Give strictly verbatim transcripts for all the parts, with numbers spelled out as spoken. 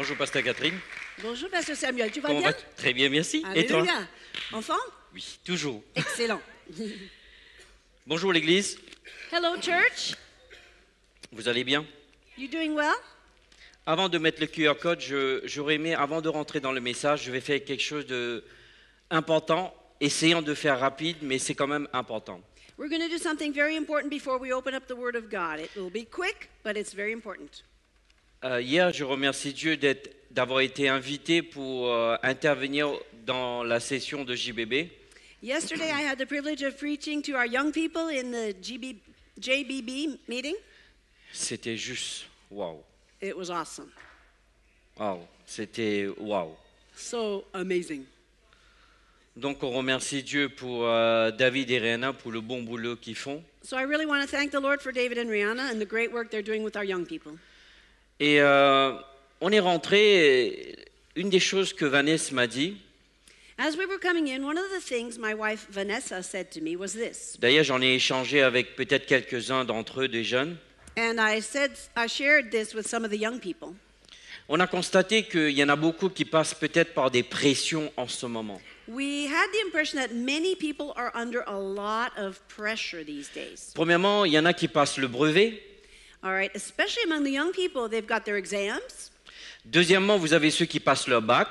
Bonjour, pasteur Catherine. Bonjour, pasteur Samuel. Tu vas Comment bien va Très bien, merci. Alléluia. Et toi? En forme? Oui, toujours. Excellent. Bonjour, l'église. Hello, church. Vous allez bien? You doing well? Avant de mettre le Q R code, j'aurais aimé, avant de rentrer dans le message, je vais faire quelque chose d'important, essayant de faire rapide, mais c'est quand même important. We're going to do something very important before we open up the Word of God. It will be quick, but it's very important. Euh, hier, je remercie Dieu d'avoir été invité pour euh, intervenir dans la session de J B B. Yesterday, I had the privilege of preaching to our young people in the J B B meeting. C'était juste wow. It was awesome. Wow, c'était wow. So amazing. Donc on remercie Dieu pour euh, David et Rihanna pour le bon boulot qu'ils font. So I really want to thank the Lord for David and Rihanna and the great work they're doing with our young people. Et euh, on est rentré, une des choses que Vanessa m'a dit. As we were coming in, one of the things my wife Vanessa said to me was this. D'ailleurs, j'en ai échangé avec peut-être quelques-uns d'entre eux, des jeunes. And I said, I shared this with some of the young people. On a constaté qu'il y en a beaucoup qui passent peut-être par des pressions en ce moment. We had the impression that many people are under a lot of pressure these days. Premièrement, il y en a qui passent le brevet. All right, especially among the young people, they've got their exams. Deuxièmement, vous avez ceux qui passent leur bac,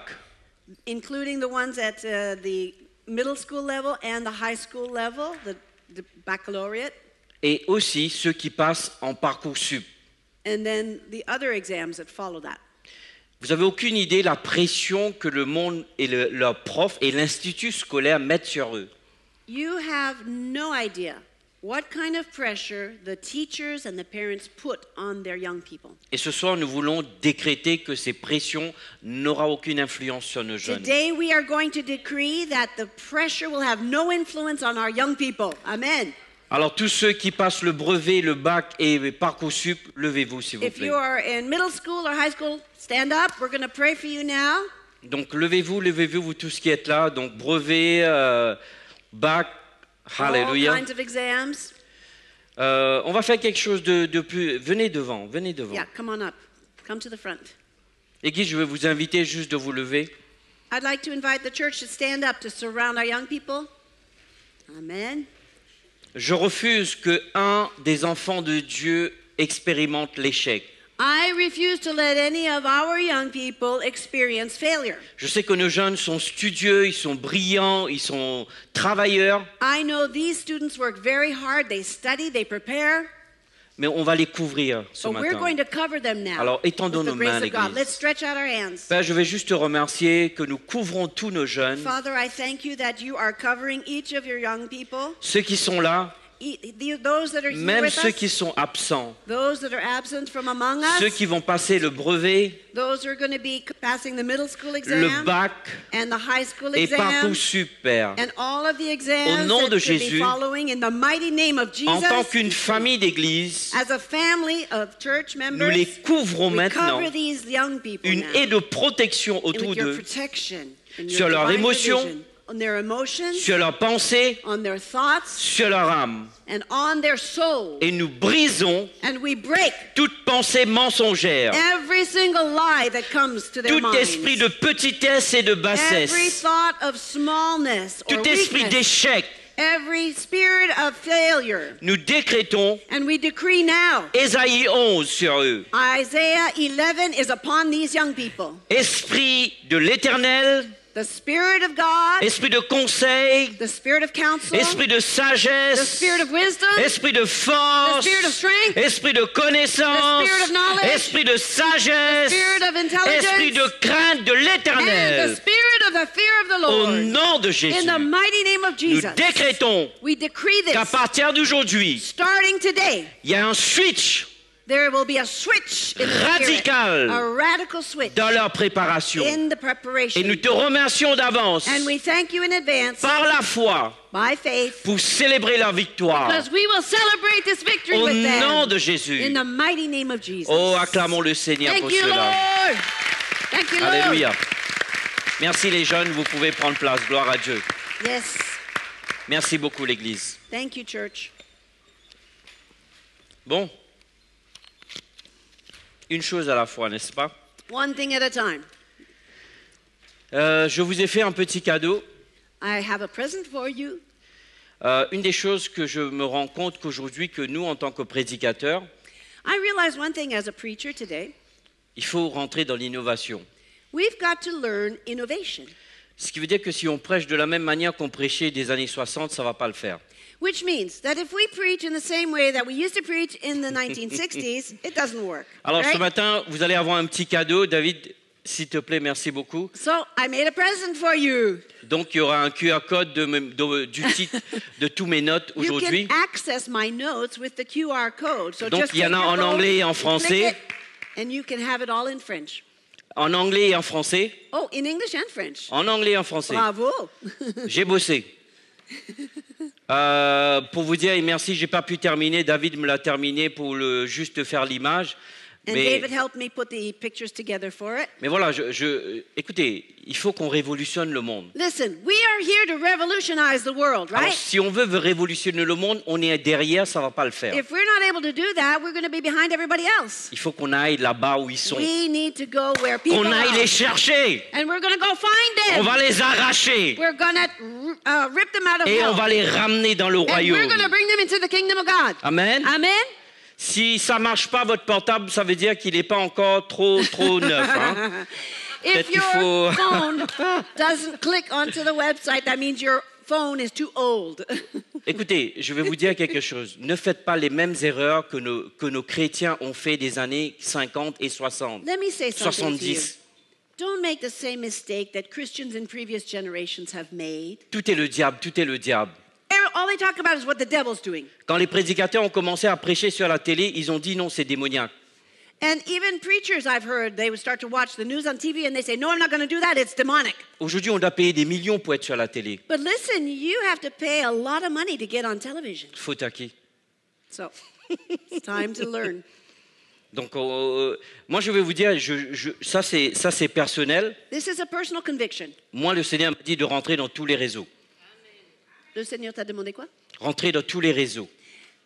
including the ones at uh, the middle school level and the high school level, the, the baccalaureate. Et aussi ceux qui passent en Parcoursup. And then the other exams that follow that. Vous avez aucune idée la pression que le monde et le, leurs profs et l'institut scolaire mettent sur eux. You have no idea. What kind of pressure the teachers and the parents put on their young people. Et ce soir, nous voulons décréter que ces pressions n'auront aucune influence sur nos jeunes. Today we are going to decree that the pressure will have no influence on our young people. Amen. Alors tous ceux qui passent le brevet, le bac et Parcoursup, levez-vous s'il vous plaît. If you are in middle school or high school, stand up. We're going to pray for you now. Donc levez-vous, levez-vous vous tous qui êtes là. Donc brevet, euh, bac. Hallelujah. All kinds of exams. Euh, on va faire quelque chose de, de plus. Venez devant, venez devant. Yeah, come on up. Come to the front. Église, je vais vous inviter juste de vous lever. I'd like to invite the church to stand up to surround our young people. Amen. Je refuse que un des enfants de Dieu expérimente l'échec. I refuse to let any of our young people experience failure. Je sais que nos jeunes sont studieux, ils sont brillants, ils sont travailleurs. I know these students work very hard, they study, they prepare. Mais on va les couvrir ce But matin. We're going to cover them now. Alors étendons nos mains à l'église. Let's stretch out our hands. Père, je vais juste te remercier que nous couvrons tous nos jeunes. Father, I thank you that you are covering each of your young people. Ceux qui sont là. Même ceux qui sont absents, ceux qui vont passer le brevet, le bac et Parcoursup, Père, au nom de Jésus, en tant qu'une famille d'église, nous les couvrons maintenant, une haie de protection autour d'eux, sur leurs émotions, on their emotions, sur leurs pensées, on their thoughts, sur leur âme. And on their soul. Et nous brisons and we break toute pensée mensongère, every single lie that comes to their tout esprit minds. De petitesse et de bassesse, every thought of smallness or tout esprit d'échec. Every spirit of failure. Nous décrétons and we decree now. Esaïe onze sur eux. Isaiah eleven is upon these young people. Esprit de l'Éternel, the Spirit of God, esprit de conseil, the Spirit of counsel, esprit de sagesse, the Spirit of wisdom, esprit de force, the Spirit of strength, esprit de connaissance, the Spirit of knowledge, esprit de sagesse, the Spirit of intelligence, esprit de crainte de l'Éternel, and the Spirit of the fear of the Lord. Au nom de Jésus, in the mighty name of Jesus, nous décrétons qu'à partir d'aujourd'hui, starting today, il y a un switch. There will be a switch in the radical, a radical switch dans leur préparation. In the preparation. Et nous te remercions d'avance par la foi by faith, pour célébrer leur victoire. We will celebrate this victory au with nom them, de Jésus. In the mighty name of Jesus. Oh, acclamons le Seigneur Thank pour you, cela. Lord. Thank you, Alléluia. Lord. Merci les jeunes, vous pouvez prendre place. Gloire à Dieu. Yes. Merci beaucoup l'Église. Thank you, church. Bon. Une chose à la fois, n'est-ce pas? One thing at a time. Euh, je vous ai fait un petit cadeau. I have a present for you. Euh, une des choses que je me rends compte qu'aujourd'hui, que nous, en tant que prédicateurs, I realize one thing as a preacher today. Il faut rentrer dans l'innovation. We've got to learn innovation. Ce qui veut dire que si on prêche de la même manière qu'on prêchait des années soixante, ça ne va pas le faire. Which means that if we preach in the same way that we used to preach in the nineteen sixties, it doesn't work. Alors right? Ce matin, vous allez avoir un petit cadeau, David. S'il te plaît, merci beaucoup. So, I made a present for you. Donc, il y aura un Q R code de, de, du titre de tous mes notes aujourd'hui. So donc, il y en a en anglais et en français. And you can have it all in French. En anglais et en français. Oh, in English and French. En anglais et en français. Bravo. J'ai bossé. Euh, pour vous dire merci, j'ai pas pu terminer. David me l'a terminé pour le, juste faire l'image. Mais, mais voilà, je, je, écoutez, il faut qu'on révolutionne le monde. Listen, we are here to revolutionize the world, right? Alors, si on veut révolutionner le monde, on est derrière, ça ne va pas le faire. If we're not able to do that, we're going to be behind everybody else. Il faut qu'on aille là-bas où ils sont. We need to go where people are. On aille les chercher. And we're going to go find them. On va les arracher. We're going to uh, rip them out of hell. Et on va les ramener dans le royaume. And we're going to bring them into the kingdom of God. Amen. Amen. Si ça ne marche pas, votre portable, ça veut dire qu'il n'est pas encore trop, trop neuf. Hein? If your faut... phone doesn't click onto the website, that means your phone is too old. Écoutez, je vais vous dire quelque chose. Ne faites pas les mêmes erreurs que nos, que nos chrétiens ont fait des années cinquante et soixante. Let me say something to you. Don't make the same mistake that Christians in previous generations have made. Tout est le diable, tout est le diable. All they talk about is what the devil's doing. Quand les prédicateurs ont commencé à prêcher sur la télé, ils ont dit non, c'est démoniaque. And even preachers I've heard, they would start to watch the news on T V and they say no, I'm not going to do that, it's demonic. Aujourd'hui, on doit payer des millions pour être sur la télé. But listen, you have to pay a lot of money to get on television. Faut taquer. So, it's time to learn. Donc euh, moi je vais vous dire, je, je, ça c'est ça c'est personnel. This is a personal conviction. Moi le Seigneur m'a dit de rentrer dans tous les réseaux. Le Seigneur t'a demandé quoi? Rentrer dans tous les réseaux.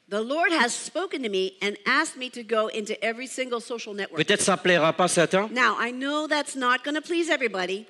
Peut-être ça plaira pas certains. Now, I know that's not going to please everybody.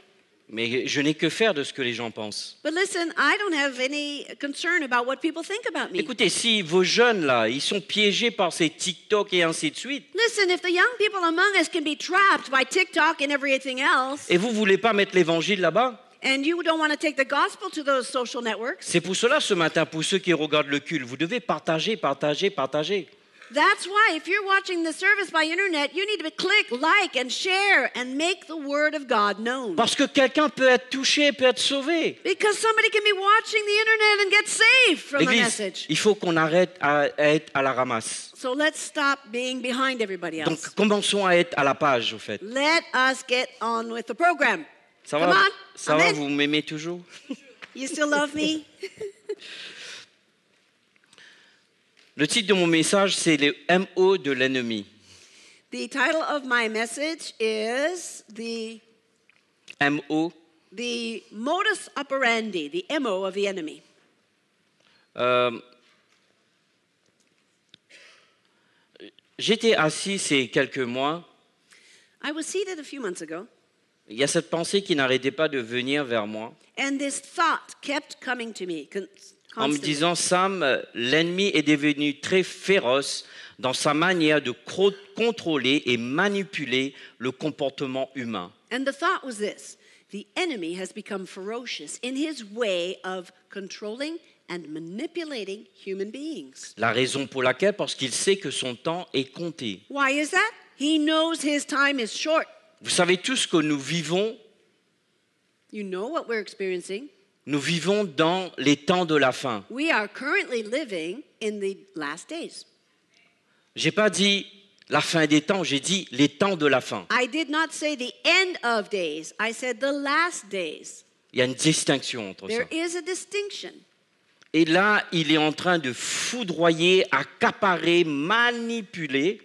Mais je n'ai que faire de ce que les gens pensent. But listen, I don't have any concern about what people think about me. Écoutez, si vos jeunes là, ils sont piégés par ces TikTok et ainsi de suite. Listen, if the young people among us can be trapped by TikTok and everything else. Et vous voulez pas mettre l'évangile là-bas? And you don't want to take the gospel to those social networks. C'est pour cela ce matin, pour ceux qui regardent le culte, vous devez partager, partager, partager. That's why if you're watching the service by internet, you need to click like and share and make the word of God known. Parce que quelqu'un peut être touché, peut être sauvé. Because somebody can be watching the internet and get saved from the message. Il faut qu'on arrête à être à la ramasse. So let's stop being behind everybody else. Donc commençons à être à la page au fait. Let us get on with the program. Ça va, ça va, vous m'aimez toujours? You still love me? Le titre de mon message, c'est le M O de l'ennemi. The title of my message is the M O. The modus operandi, the M O of the enemy. Euh, J'étais assis ces quelques mois. I was seated a few months ago. Il y a cette pensée qui n'arrêtait pas de venir vers moi. And this thought kept coming to me constantly. En me disant, Sam, l'ennemi est devenu très féroce dans sa manière de contrôler et manipuler le comportement humain. And the thought was this: the enemy has become ferocious in his way of controlling and manipulating human beings. La raison pour laquelle, parce qu'il sait que son temps est compté. Why is that? He knows his time is short. Vous savez tout ce que nous vivons. You know what we're experiencing. Nous vivons dans les temps de la fin. We are currently living in the last days. J'ai pas dit la fin des temps, j'ai dit les temps de la fin. I did not say the end of days. I said the last days. Il y a une distinction entre ça. There is a distinction. Et là, il est en train de foudroyer, accaparer, manipuler.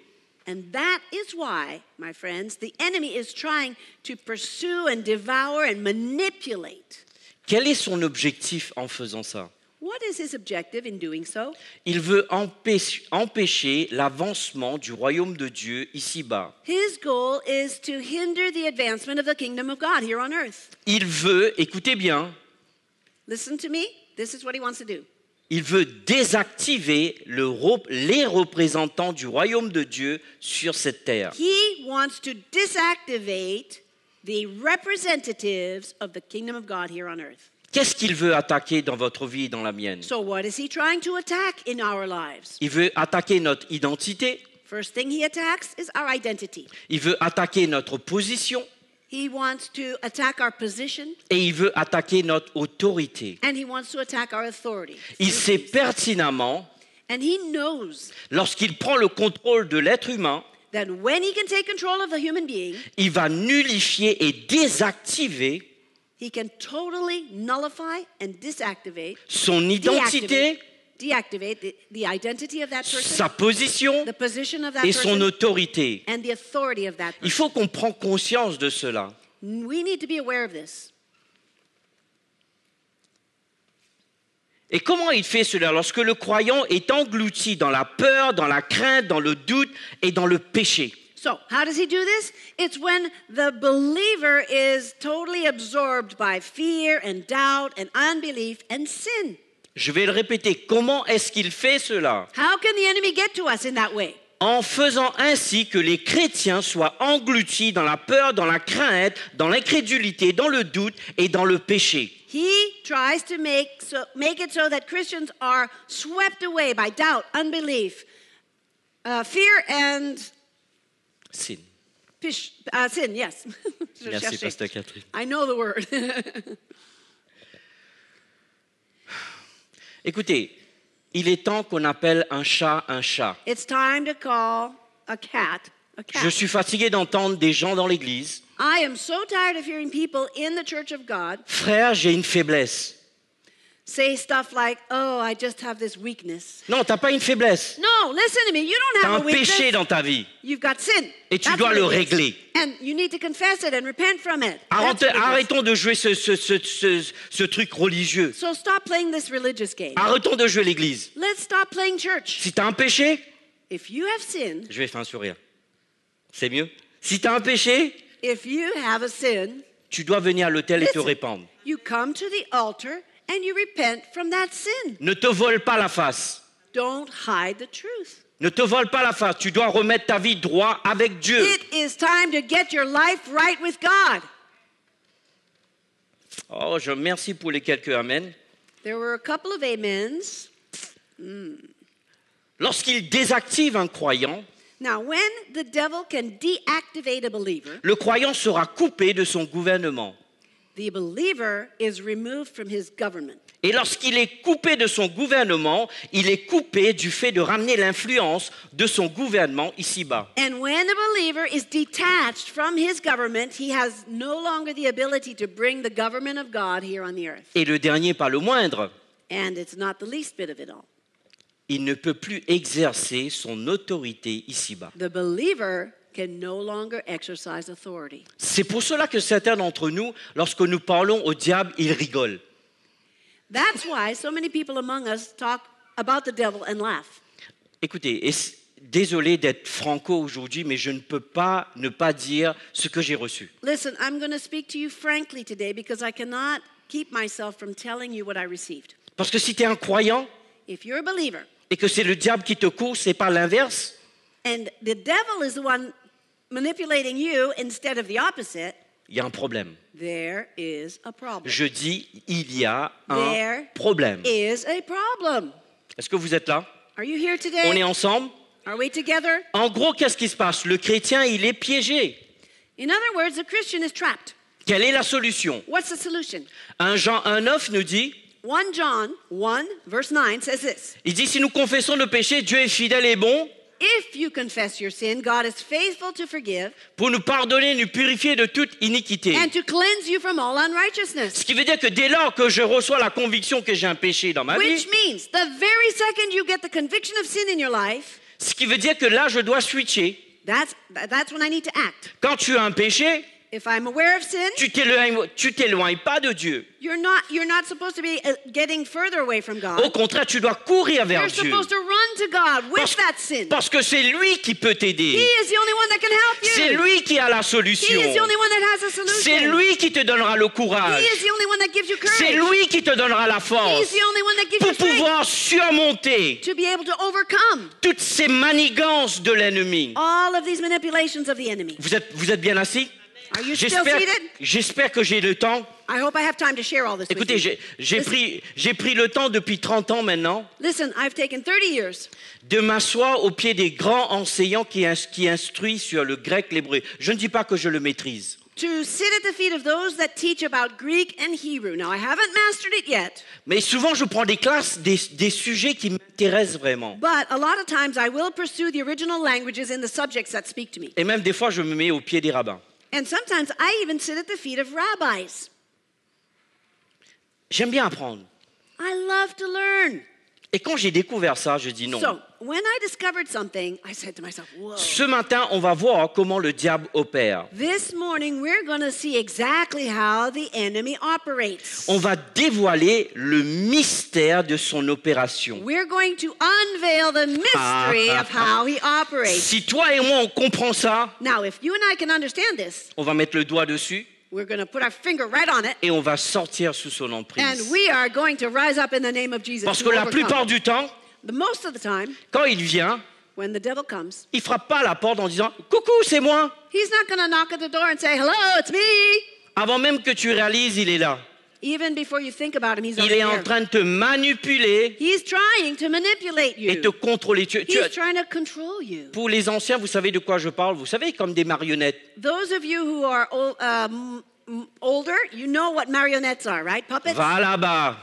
And that is why, my friends, the enemy is trying to pursue and devour and manipulate. Quel est son objectif en faisant ça? What is his objective in doing so? Il veut empêcher, empêcher l'avancement du royaume de Dieu ici-bas. His goal is to hinder the advancement of the kingdom of God here on earth. Il veut, écoutez bien. Listen to me. This is what he wants to do. Il veut désactiver le, les représentants du royaume de Dieu sur cette terre. He wants to disactivate the representatives of the kingdom of God here on earth. Qu'est-ce qu'il veut attaquer dans votre vie et dans la mienne? So what is he trying to attack in our lives? Il veut attaquer notre identité. First thing he attacks is our identity. Il veut attaquer notre position. He wants to attack our position. Et il veut attaquer notre autorité. And he wants to attack our authority. Il sait pertinemment, and he knows, lorsqu'il prend le contrôle de l'être humain, that when he can take control of the human being, il va nullifier et désactiver He can totally nullify and disactivate son identité, deactivate, deactivate the, the identity of that person, sa position, the position of that et person, son autorité. And the authority of that person. Il faut qu'on prenne conscience de cela. We need to be aware of this. Et comment il fait cela lorsque le croyant est englouti dans la peur, dans la crainte, dans le doute et dans le péché? So, how does he do this? It's when the believer is totally absorbed by fear and doubt and unbelief and sin. Je vais le répéter. Comment est-ce qu'il fait cela? How can the enemy get to us in that way? En faisant ainsi que les chrétiens soient engloutis dans la peur, dans la crainte, dans l'incrédulité, dans le doute et dans le péché. He tries to make so, make it so that Christians are swept away by doubt, unbelief, uh, fear and Sin. Pish, uh, sin, yes. Merci, Pasteur Catherine. I know the word. Écoutez, il est temps qu'on appelle un chat un chat. It's time to call a cat a cat. Je suis fatigué d'entendre des gens dans l'église. I am so tired of hearing people in the church of God. Frère, j'ai une faiblesse. Say stuff like, "Oh, I just have this weakness." Non, t'as pas une faiblesse. No, listen to me. You don't have a weakness. T'as un péché dans ta vie. You've got sin. Et tu That's dois le régler. And you need to confess it and repent from it. Arrête, arrêtons de jouer ce, ce, ce, ce, ce truc religieux. So stop playing this religious game. Arrêtons de jouer l'église. Let's stop playing church. Si t'as un péché, if you have sin, je vais faire un sourire. C'est mieux. Si t'as un péché, if you have a sin, tu dois venir à l'autel et te répandre. You come to the altar. And you repent from that sin. Ne te vole pas la face. Don't hide the truth. Ne te vole pas la face. Tu dois remettre ta vie droit avec Dieu. It is time to get your life right with God. Oh, je remercie pour les quelques amens. There were a couple of amens. Mm. Lorsqu'il désactive un croyant, now, when the devil can deactivate a believer, le croyant sera coupé de son gouvernement. The believer is removed from his government. Et lorsqu'il est coupé de son gouvernement, il est coupé du fait de ramener l'influence de son gouvernement ici-bas. And when the believer is detached from his government, he has no longer the ability to bring the government of God here on the earth. Et le dernier, pas le moindre. And it's not the least bit of it all. Il ne peut plus exercer son autorité ici-bas. The believer can no longer exercise authority. C'est pour cela que certains d'entre nous, lorsque nous parlons au diable, ils rigolent. That's why so many people among us talk about the devil and laugh. Écoutez, désolé d'être franco aujourd'hui, mais je ne peux pas ne pas dire ce que j'ai reçu. Listen, I'm going to speak to you frankly today because I cannot keep myself from telling you what I received. Parce que si tu es un croyant, if you're a believer, et que c'est le diable qui te court, c'est pas l'inverse. And the devil is the one manipulating you instead of the opposite. Il y a un problème. There is a problem. Je dis, il y a un there problème. Is a problem. Est-ce que vous êtes là? Are you here today? On est ensemble? Are we together? En gros, qu'est-ce qui se passe? Le chrétien, il est piégé. In other words, the Christian is trapped. Quelle est la solution? What's the solution? Jean un neuf nous dit. First John one verse nine says this. Il dit, si nous confessons nos péchés, Dieu est fidèle et bon. If you confess your sin, God is faithful to forgive. Pour nous pardonner, nous purifier de toute iniquité. And to cleanse you from all unrighteousness. Ce qui veut dire que dès lors que je reçois la conviction que j'ai un péché dans ma vie. Which means the very second you get the conviction of sin in your life. Ce qui veut dire que là je dois switcher. That's that's when I need to act. Quand tu as un péché, If I'm aware of sin, tu ne t'éloignes pas de Dieu. You're not, you're not supposed to be getting further away from God. Au contraire, tu dois courir vers Dieu. You're supposed to run to God with that sin. Parce que c'est lui qui peut t'aider. He is the only one that can help you. C'est lui qui a la solution. He is the only one that has a solution. C'est lui qui te donnera le courage. He is the only one that gives you courage. C'est lui qui te donnera la force. He is the only one that gives you strength. Pour pouvoir surmonter to be able to overcome toutes ces manigances de l'ennemi. All of these manipulations of the enemy. Vous êtes, vous êtes bien assis? J'espère, j'espère que j'ai le temps. I hope I have time to share all this. Écoutez, j'ai, j'ai pris, j'ai pris le temps depuis trente ans maintenant. Listen, I've taken thirty years. De m'asseoir au pied des grands enseignants qui, qui instruisent sur le grec, l'hébreu. Je ne dis pas que je le maîtrise. To sit at the feet of those that teach about Greek and Hebrew. Now, I haven't mastered it yet. Mais souvent, je prends des classes, des, des sujets qui m'intéressent vraiment. But a lot of times, I will pursue the original languages in the subjects that speak to me. Et même des fois, je me mets au pied des rabbins. And sometimes I even sit at the feet of rabbis. J'aime bien apprendre. I love to learn. Et quand j'ai découvert ça, je dis non. So, when I discovered something, I said to myself, whoa. Ce matin, on va voir comment le diable opère. This morning, we're going to see exactly how the enemy operates. On va dévoiler le mystère de son opération. We're going to unveil the mystery ah, of how he operates. Si toi et moi on comprend ça, now, if you and I can understand this, on va mettre le doigt dessus. We're going to put our finger right on it. Et on va sortir sous son emprise. And we are going to rise up in the name of Jesus. Parce que la plupart du temps, the most of the time, quand il vient, when the devil comes, il frappe pas à la porte en disant coucou, c'est moi. He's not going to knock at the door and say hello, it's me. Avant même que tu réalises, il est là. Even before you think about him, he's il est en train de te manipuler he's trying to manipulate you. Et te contrôler. Tu, tu, he's trying to control you. Pour les anciens, vous savez de quoi je parle. Vous savez, comme des marionnettes. Those of you who are old, um, older, you know what marionettes are, right? Puppets. Va là-bas.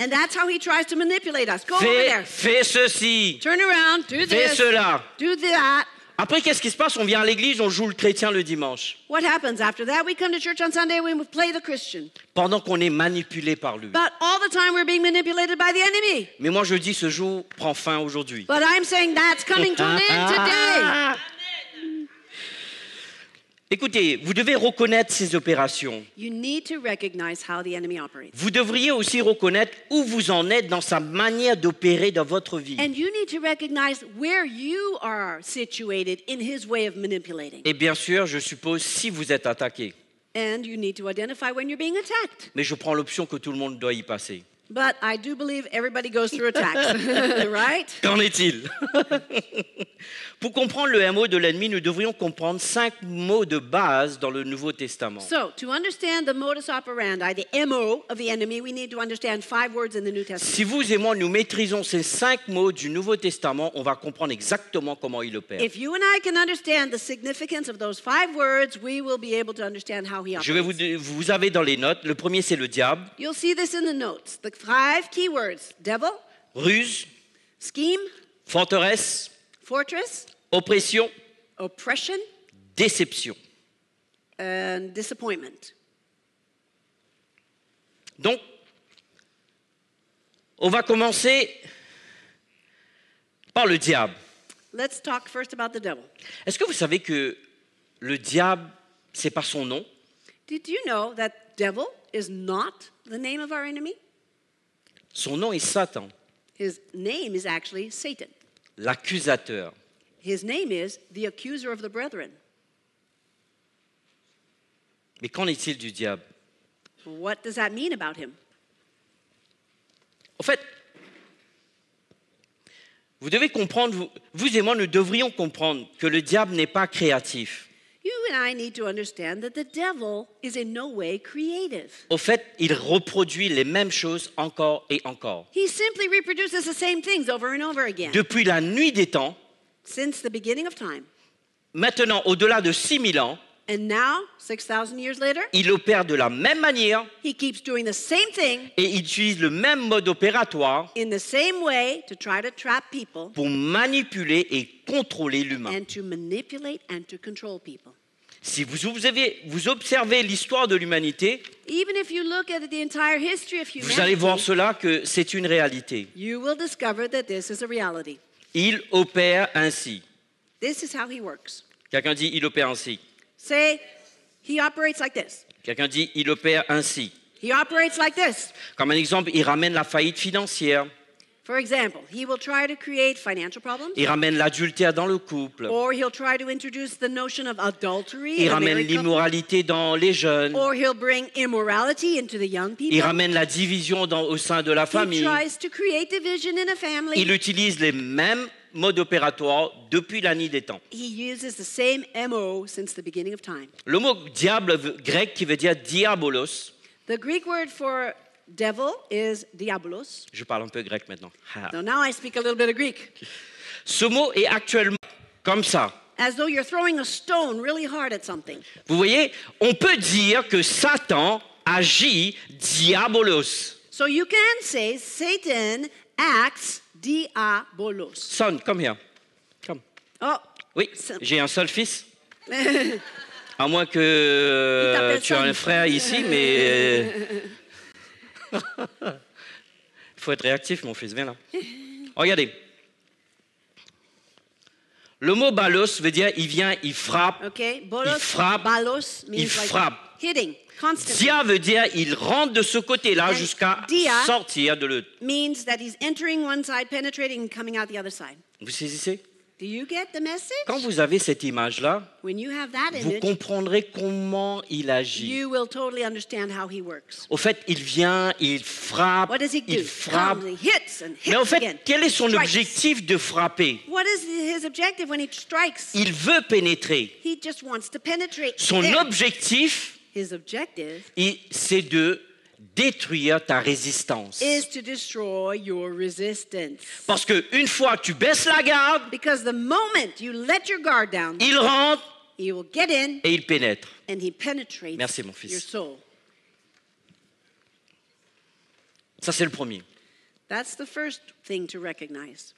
And that's how he tries to manipulate us. Go fais, over there. Fais ceci. Turn around. Do fais this. Cela. Do that. Après, qu'est-ce qui se passe? On vient à l'église, on joue le chrétien le dimanche. What happens after that? We come to church on Sunday, we play the Christian. Pendant qu'on est manipulé par lui. But all the time we're being manipulated by the enemy. Mais moi je dis, ce jour prend fin aujourd'hui. But I'm saying that's coming to an end today. Écoutez, vous devez reconnaître ces opérations. You need to recognize how the enemy operates. Vous devriez aussi reconnaître où vous en êtes dans sa manière d'opérer dans votre vie. And you need to recognize where you are situated in his way of manipulating. Et bien sûr, je suppose, si vous êtes attaqué. And you need to identify when you're being attacked. Mais je prends l'option que tout le monde doit y passer. But I do believe everybody goes through attacks, right? Qu'en est-il? Pour comprendre le M O de l'ennemi, nous devrions comprendre cinq mots de base dans le Nouveau Testament. So, to understand the modus operandi, the M O of the enemy, we need to understand five words in the New Testament. Si vous et moi nous maîtrisons ces cinq mots du Nouveau Testament, on va comprendre exactement comment il opère. If you and I can understand the significance of those five words, we will be able to understand how he operates. Je vais vous, vous avez dans les notes. Le premier, c'est le diable. You'll see this in the notes. The five keywords: devil, ruse, scheme, forteresse, fortress, oppression, oppression, déception, and disappointment. Donc, on va commencer par le diable. Let's talk first about the devil. Est-ce que vous savez que le diable, c'est pas son nom? Did you know that devil is not the name of our enemy? Son nom est Satan. His name is actually Satan. L'accusateur. His name is the accuser of the brethren. Mais qu'en est-il du diable? What does that mean about him? En fait, vous devez comprendre, vous, vous et moi, nous devrions comprendre que le diable n'est pas créatif. You and I need to understand that the devil is in no way creative. Au fait, il reproduit les mêmes choses encore et encore. He simply reproduces the same things over and over again. Depuis la nuit des temps, since the beginning of time. Maintenant, au-delà de six mille ans, and now, six thousand years later, il opère de la même manière. He keeps doing the same thing. Et il utilise le même mode opératoire. In the same way to try to trap people. Pour manipuler et contrôler l'humain. And to manipulate and to control people. Si vous observez, vous observez l'histoire de l'humanité, even if you look at the entire history of humanity, vous allez voir cela que c'est une réalité. You will discover that this is a reality. Il opère ainsi. This is how he works. Quelqu'un dit il opère ainsi. Say, He operates like this. Quelqu'un dit, il opère ainsi. He operates like this. Comme un exemple, il ramène la faillite financière. For example, he will try to create financial problems. Il ramène l'adultère dans le couple. Or he'll try to introduce the notion of adultery. Il ramène l'immoralité dans les jeunes. Or he'll bring immorality into the young people. Il ramène la division dans, au sein de la famille. He tries to create division in a family. Il utilise les mêmes modes opératoires depuis la nuit des temps. He uses the same M O since the beginning of time. Le mot diable grec qui veut dire diabolos. The Greek word for devil is diabolos. Je parle un peu grec maintenant. So now I speak a little bit of Greek. Ce mot est actuellement comme ça. As though you're throwing a stone really hard at something. Vous voyez, on peut dire que Satan agit diabolos. So you can say Satan acts diabolos. Son, come here. Come. Oh. Oui, j'ai un seul fils. À moins que euh, tu aies un frère ici, mais... Il faut être réactif, mon fils. Viens là. Regardez. Le mot balos veut dire il vient, il frappe. Okay. Bolos, il frappe. Balos means il frappe. Like hitting, constantly. Dia veut dire il rentre de ce côté-là jusqu'à sortir de l'autre. Means that he's entering one side, penetrating and coming out the other side. Vous saisissez? Do you get the message? Quand vous avez cette image-là, image, vous comprendrez comment il agit. You will totally understand how he works. Au fait, il vient, il frappe, What does he do? il frappe. Calmly hits and hits Mais au fait, again. quel est son strikes. objectif de frapper? What is his objective when he strikes? Il veut pénétrer. He just wants to penetrate. Son there. objectif, c'est de détruire ta résistance. Is to destroy your resistance. Parce que une fois tu baisses la garde, the moment you let your guard down, il rentre, he will get in, et il pénètre. And he penetrates Merci mon fils. Your soul. Ça c'est le premier. That's the first thing to recognize.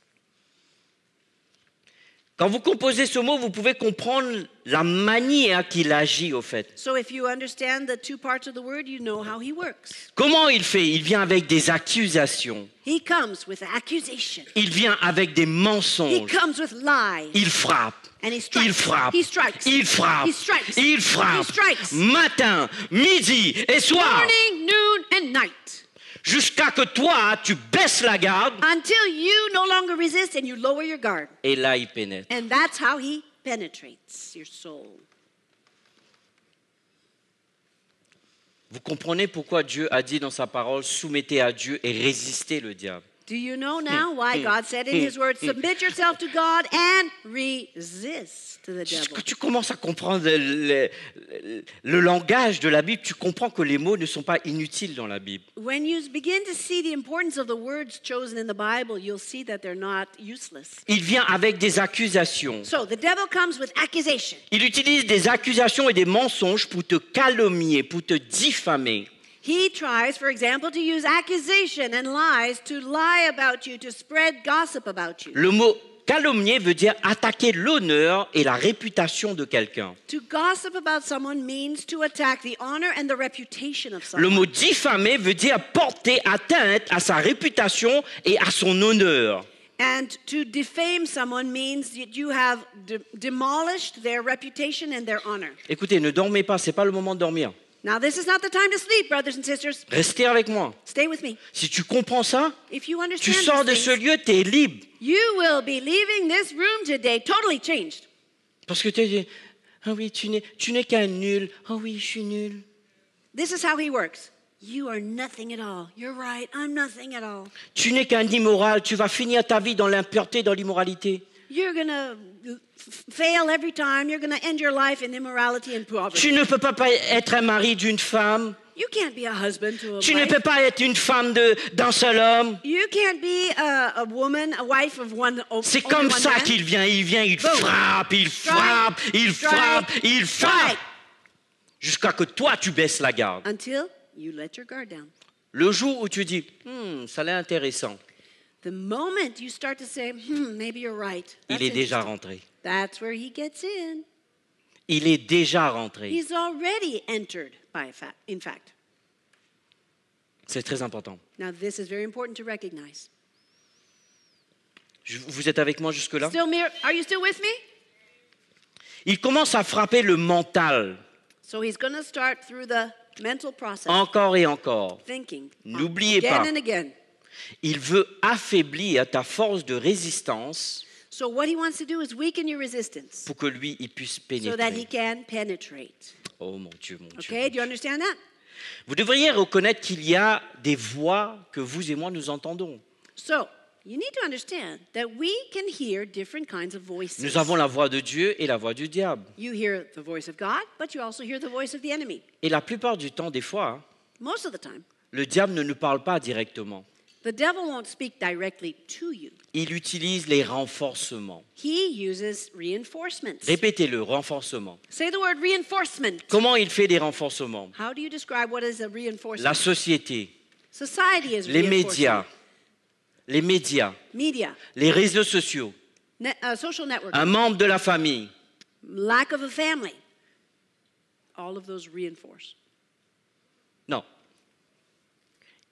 Quand vous composez ce mot, vous pouvez comprendre la manière qu'il agit au fait. So if you understand the two parts of the word, you know how he works. Comment il fait? Il vient avec des accusations. He comes with accusation. Il vient avec des mensonges. He comes with lies. Il frappe. And he strikes. Il frappe. He strikes. Il frappe. He strikes. Il frappe. He strikes. Matin, midi et soir. Morning, noon and night. Jusqu'à que toi, tu baisses la garde. Until you no longer resist and you lower your guard. Et là, il pénètre. And that's how he penetrates your soul. Vous comprenez pourquoi Dieu a dit dans sa parole, soumettez à Dieu et résistez le diable. Do you know now why God said in His word, submit yourself to God and resist to the devil? Quand tu commences à comprendre le, le, le langage de la Bible, tu comprends que les mots ne sont pas inutiles dans la Bible. When you begin to see the importance of the words chosen in the Bible, you'll see that they're not useless. Il vient avec des accusations. So the devil comes with accusation. Il utilise des accusations et des mensonges pour te calomnier, pour te diffamer. He tries, for example, to use accusation and lies to lie about you, to spread gossip about you. Le mot calomnier veut dire attaquer l'honneur et la réputation de quelqu'un. To gossip about someone means to attack the honor and the reputation of someone. Le mot diffamer veut dire porter atteinte à sa réputation et à son honneur. And to defame someone means that you have de- demolished their reputation and their honor. Écoutez, ne dormez pas, c'est pas le moment de dormir. Now this is not the time to sleep, brothers and sisters. Restez avec moi. Stay with me. Si tu comprends ça, tu sors de ce lieu, tu es libre. You will be leaving this room today totally changed. Parce que tu dis, ah oui, tu n'es, tu n'es qu'un nul. Ah oui, je suis nul. This is how he works. You are nothing at all. You're right. I'm nothing at all. Tu n'es qu'un immoral. Tu vas finir ta vie dans l'impureté, dans l'immoralité. You're gonna fail every time. You're gonna end your life in immorality and poverty. Tu ne peux pas être un mari d'une femme. You can't be a husband to a tu wife. Tu ne peux pas être une femme de d'un seul homme. You can't be a, a woman, a wife of one. C'est comme one ça qu'il vient. Il vient, il Boom. frappe, il strike, frappe, il strike, frappe, strike, il frappe, jusqu'à que toi tu baisses la garde. Until you let your guard down. Le jour où tu dis, hmm, ça a l'air intéressant. The moment you start to say, hmm, maybe you're right. That's Il est déjà rentré. That's where he gets in. Il est déjà rentré. He's already entered by fact, in fact. C'est très important. Now this is very important to recognize. Je, vous êtes avec moi jusque là? Still, are you still with me? Il commence à frapper le mental. So he's going to start through the mental process. Encore et encore. Thinking. N'oubliez pas. Again and again. Il veut affaiblir ta force de résistance. So what he wants to do is weaken your resistance. Pour que lui il puisse pénétrer. So that he can penetrate. Oh mon Dieu, mon Dieu. Okay, do you understand that? Vous devriez reconnaître qu'il y a des voix que vous et moi nous entendons. So, you need to understand that we can hear different kinds of voices. Nous avons la voix de Dieu et la voix du diable. You hear the voice of God, but you also hear the voice of the enemy. Et la plupart du temps, des fois, most of the time, le diable ne nous parle pas directement. The devil won't speak directly to you. Il utilise les renforcements. He uses reinforcements. Répétez-le, renforcement. Say the word reinforcement. Comment il fait des renforcements? How do you describe what is a reinforcement? La société. Society is les médias. Les médias. Media. Les réseaux sociaux. Ne- uh, social networking. Un membre de la famille. Lack of a family. All of those reinforce. Non.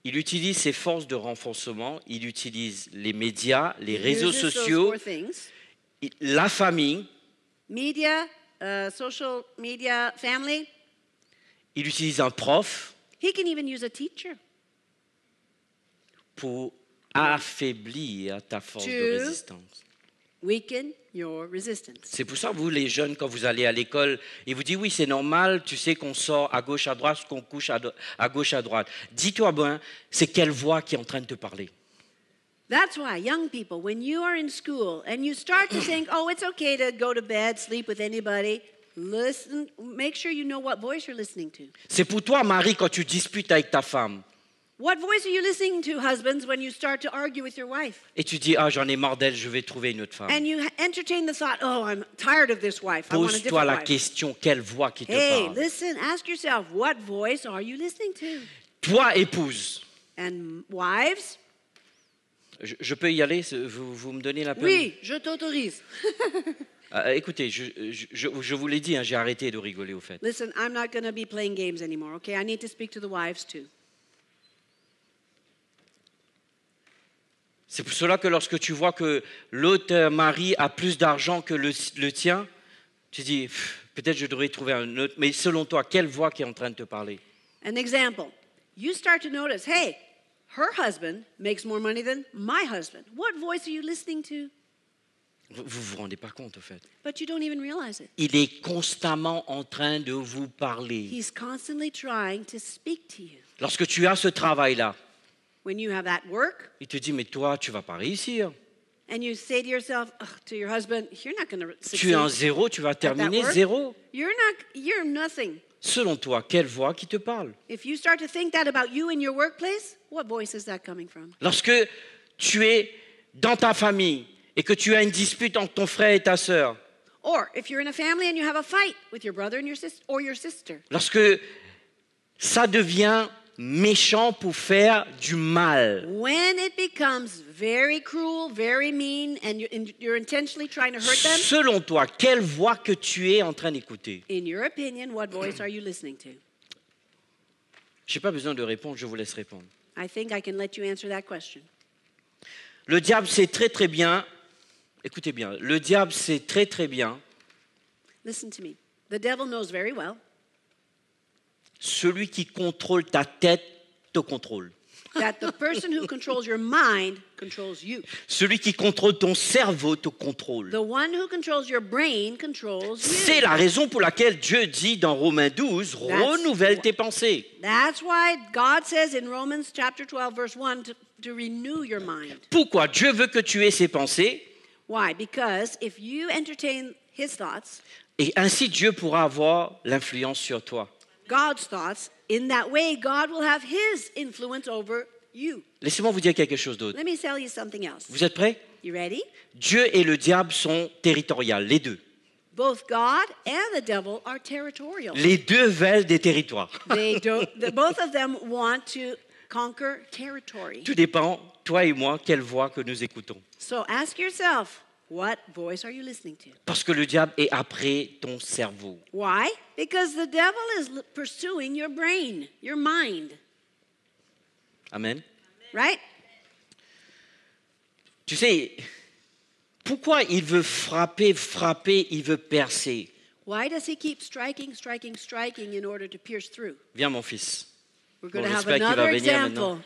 Il utilise ses forces de renforcement, il utilise les médias, les réseaux sociaux, la famille. Media, uh, social media, family. Il utilise un prof. He can even use a teacher. Pour affaiblir ta force to de résistance. Weaken your resistance. C'est pour ça, vous les jeunes, quand vous allez à l'école, ils vous disent oui, c'est normal, tu sais qu'on sort à gauche, à droite, qu'on couche à, do- à gauche, à droite. Dis-toi bien, c'est quelle voix qui est en train de te parler. That's why young people, when you are in school and you start to think, oh, it's okay to go to bed, sleep with anybody, listen, make sure you know what voice you're listening to. C'est pour toi, Marie, quand tu disputes avec ta femme. What voice are you listening to, husbands, when you start to argue with your wife? Et tu dis, ah, j'en ai marre d'elle, je vais trouver une autre femme. And you entertain the thought, oh, I'm tired of this wife. I want a different wife. Pose-toi la question, quelle voix qui te hey, parle? Hey, listen, ask yourself, what voice are you listening to? Toi, épouse. And wives. Je, je peux y aller? Vous, vous me donnez la peine? Oui, je t'autorise. Euh, écoutez, je, je, je, je vous l'ai dit, hein, j'ai arrêté de rigoler au fait. Listen, I'm not going to be playing games anymore, okay? I need to speak to the wives too. C'est pour cela que lorsque tu vois que l'autre mari a plus d'argent que le, le tien, tu dis, peut-être je devrais trouver un autre. Mais selon toi, quelle voix qui est en train de te parler? An example. You start to notice, hey, her husband makes more money than my husband. What voice are you listening to? Vous ne vous rendez pas compte, au fait. But you don't even realize it. Il est constamment en train de vous parler. He's constantly trying to speak to you. Lorsque tu as ce travail-là, when you have that work, il te dit, mais toi, tu vas pas réussir. And you say to yourself, oh, to your husband, you're not going to succeed. Tu es un zéro, tu vas terminer zéro. You're not, you're nothing. Selon toi, quelle voix qui te parle? If you start to think that about you in your workplace, what voice is that coming from? Lorsque tu es dans ta famille et que tu as une dispute entre ton frère et ta sœur. Or if you're in a family and you have a fight with your brother and your sister or your sister. Lorsque ça devient méchant pour faire du mal. When it becomes very cruel, very mean, and you're intentionally trying to hurt them. Selon toi, quelle voix que tu es en train d'écouter? In your opinion, what voice are you listening to? J'ai pas besoin de répondre, je vous laisse répondre. I think I can let you answer that question. Le diable sait très très bien. Écoutez bien, le diable sait très très bien. Listen to me. The devil knows very well. Celui qui contrôle ta tête te contrôle. That the person who controls your mind controls you. Celui qui contrôle ton cerveau te contrôle. The one who controls your brain controls you. C'est la raison pour laquelle Dieu dit dans Romains douze, renouvelle tes pensées. That's why God says in Romans chapter twelve verse one to, to renew your mind. Pourquoi Dieu veut que tu aies ces pensées? Why? Because if you entertain his thoughts, et ainsi Dieu pourra avoir l'influence sur toi. God's thoughts. In that way, God will have His influence over you. Laissez-moi vous dire quelque chose d'autre. Let me tell you something else. Vous êtes prêts? You ready? Dieu et le diable sont territoriales, les deux. Both God and the devil are territorial. Les deux veulent des territoires. They don't, the, both of them want to conquer territory. Tout dépend, toi et moi, quelle voix que nous écoutons. So ask yourself, what voice are you listening to? Parce que le diable est après ton cerveau. Why? Because the devil is pursuing your brain, your mind. Amen. Right? Tu sais, pourquoi il veut frapper, frapper, il veut percer? Why does he keep striking, striking, striking in order to pierce through? Viens, mon fils. We're going to bon, have another example.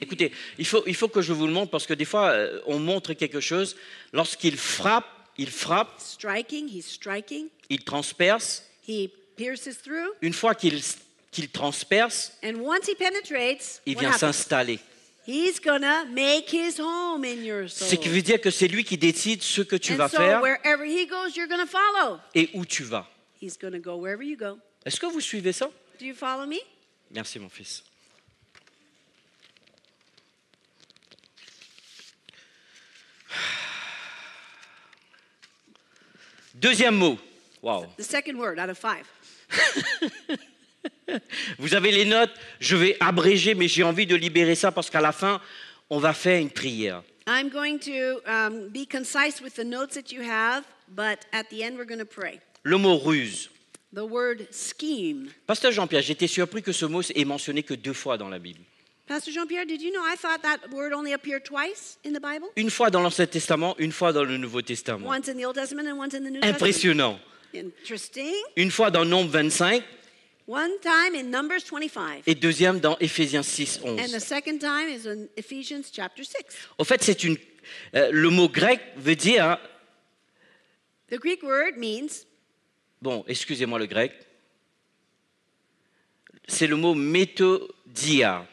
Écoutez, il faut, il faut que je vous le montre parce que des fois, on montre quelque chose. Lorsqu'il frappe, il frappe. Striking, he's striking. Il transperce. He pierces through. Une fois qu'il qu'il transperce, and once he penetrates, il vient s'installer. He's gonna make his home in your soul. Ce qui veut dire que c'est lui qui décide ce que tu and vas so, faire wherever he goes, you're gonna follow. Et où tu vas. He's gonna go wherever you go. Est-ce que vous suivez ça? Do you follow me? Merci, mon fils. Deuxième mot. Wow. The second word out of five. Vous avez les notes. Je vais abréger, mais j'ai envie de libérer ça parce qu'à la fin, on va faire une prière. I'm going to um, be concise with the notes that you have, but at the end, we're going to pray. Le mot ruse. The word scheme. Pasteur Jean-Pierre, j'étais surpris que ce mot est mentionné que deux fois dans la Bible. Pasteur Jean-Pierre, did you know I thought that word only appeared twice in the Bible? Une fois dans l'Ancien Testament, une fois dans le Nouveau Testament. Once in the Old Testament and once in the New Testament. Impressionnant. Interesting. Une fois dans Nombre vingt-cinq. One time in Numbers twenty-five. Et deuxième dans Éphésiens six, onze. And the second time is in Ephesians chapter six. Au fait, c'est une euh, le mot grec veut dire. The Greek word means. Bon, excusez-moi le grec. C'est le mot méthodia.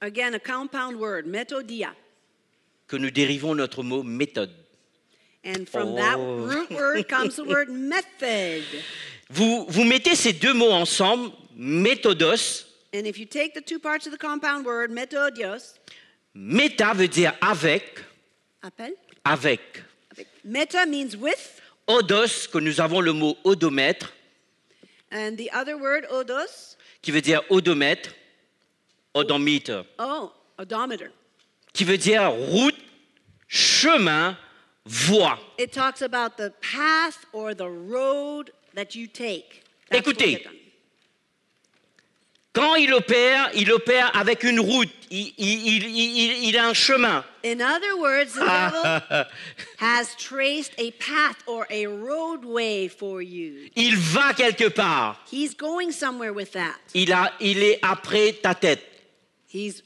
Again, a compound word, méthodia. Que nous dérivons notre mot méthode. And from oh. that root word comes the word method. Vous, vous mettez ces deux mots ensemble, méthodos. And if you take the two parts of the compound word, méthodios. Méta veut dire avec. Appel. Avec. Avec. Meta means with. Odos, que nous avons le mot odomètre, and the other word, odos, qui veut dire odomètre, odomètre, oh, odometer, qui veut dire route, chemin, voie. It talks about the path or the road that you take. That's Écoutez, quand il opère, il opère avec une route, il, il, il, il, il a un chemin. In other words, the devil has traced a path or a roadway for you. Il va quelque part. He's going somewhere with that. Il, a, il est après ta tête. He's